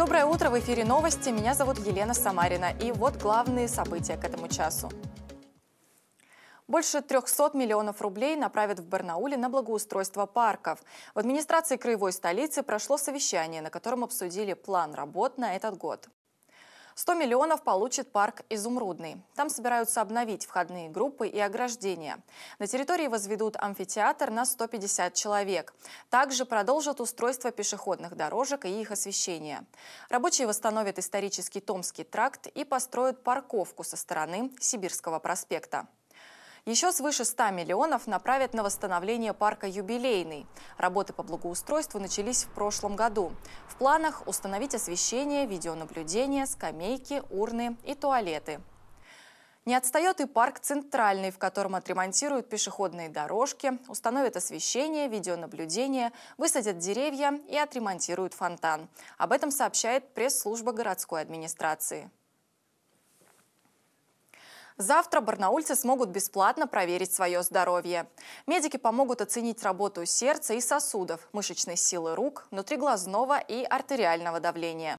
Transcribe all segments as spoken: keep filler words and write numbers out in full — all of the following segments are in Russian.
Доброе утро, в эфире новости. Меня зовут Елена Самарина. И вот главные события к этому часу. Больше трёхсот миллионов рублей направят в Барнауле на благоустройство парков. В администрации краевой столицы прошло совещание, на котором обсудили план работ на этот год. сто миллионов получит парк «Изумрудный». Там собираются обновить входные группы и ограждения. На территории возведут амфитеатр на сто пятьдесят человек. Также продолжат устройство пешеходных дорожек и их освещение. Рабочие восстановят исторический Томский тракт и построят парковку со стороны Сибирского проспекта. Еще свыше ста миллионов направят на восстановление парка «Юбилейный». Работы по благоустройству начались в прошлом году. В планах установить освещение, видеонаблюдение, скамейки, урны и туалеты. Не отстает и парк «Центральный», в котором отремонтируют пешеходные дорожки, установят освещение, видеонаблюдение, высадят деревья и отремонтируют фонтан. Об этом сообщает пресс-служба городской администрации. Завтра барнаульцы смогут бесплатно проверить свое здоровье. Медики помогут оценить работу сердца и сосудов, мышечной силы рук, внутриглазного и артериального давления.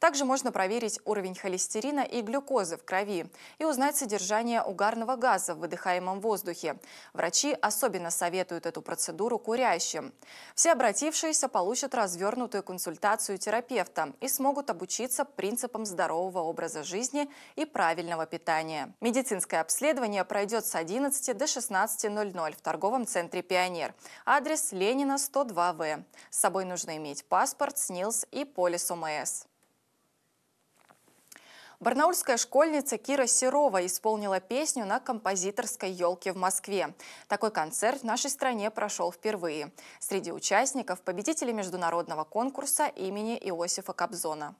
Также можно проверить уровень холестерина и глюкозы в крови и узнать содержание угарного газа в выдыхаемом воздухе. Врачи особенно советуют эту процедуру курящим. Все обратившиеся получат развернутую консультацию терапевта и смогут обучиться принципам здорового образа жизни и правильного питания. Медицинское обследование пройдет с одиннадцати до шестнадцати ноль-ноль в торговом центре «Пионер». Адрес Ленина, сто два вэ. С собой нужно иметь паспорт, СНИЛС и полис ОМС. Барнаульская школьница Кира Серова исполнила песню на композиторской елке в Москве. Такой концерт в нашей стране прошел впервые. Среди участников – победители международного конкурса имени Иосифа Кобзона.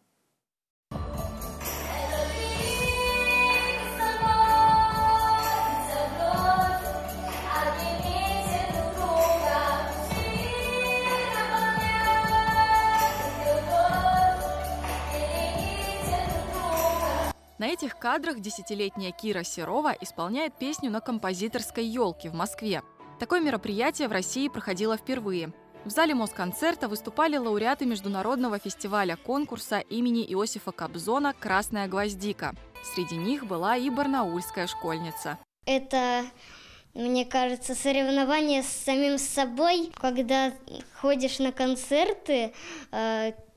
На этих кадрах десятилетняя Кира Серова исполняет песню на композиторской елке в Москве. Такое мероприятие в России проходило впервые. В зале Москонцерта выступали лауреаты международного фестиваля конкурса имени Иосифа Кобзона «Красная гвоздика». Среди них была и барнаульская школьница. Это, мне кажется, соревнование с самим собой. Когда ходишь на концерты,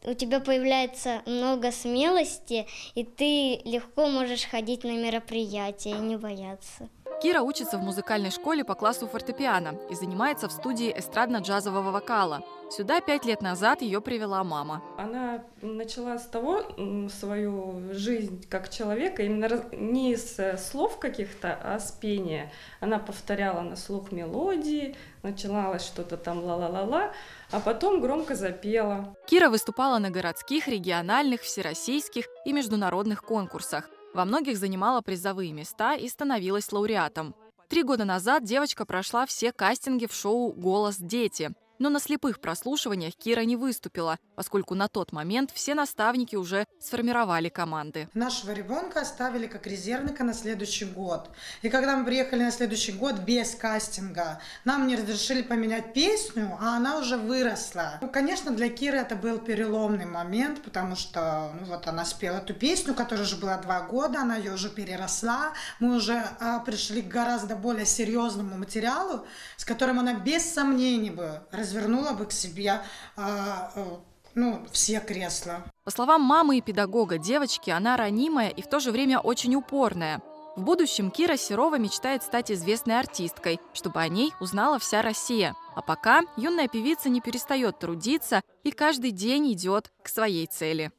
у тебя появляется много смелости, и ты легко можешь ходить на мероприятия и не бояться. Кира учится в музыкальной школе по классу фортепиано и занимается в студии эстрадно-джазового вокала. Сюда пять лет назад ее привела мама. Она начала с того свою жизнь как человека, именно не с слов каких-то, а с пения. Она повторяла на слух мелодии, начиналось что-то там ла-ла-ла-ла, а потом громко запела. Кира выступала на городских, региональных, всероссийских и международных конкурсах. Во многих занимала призовые места и становилась лауреатом. Три года назад девочка прошла все кастинги в шоу «Голос Дети». Но на слепых прослушиваниях Кира не выступила, поскольку на тот момент все наставники уже сформировали команды. Нашего ребенка оставили как резервника на следующий год. И когда мы приехали на следующий год без кастинга, нам не разрешили поменять песню, а она уже выросла. Ну, конечно, для Киры это был переломный момент, потому что ну, вот она спела эту песню, которая уже была два года, она ее уже переросла. Мы уже а, пришли к гораздо более серьезному материалу, с которым она без сомнений бы развернула бы к себе а, а, ну, все кресла. По словам мамы и педагога девочки, она ранимая и в то же время очень упорная. В будущем Кира Серова мечтает стать известной артисткой, чтобы о ней узнала вся Россия. А пока юная певица не перестает трудиться и каждый день идет к своей цели.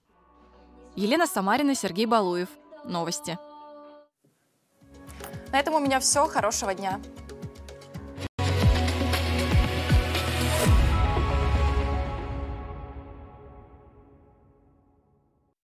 Елена Самарина, Сергей Балуев. Новости. На этом у меня все. Хорошего дня.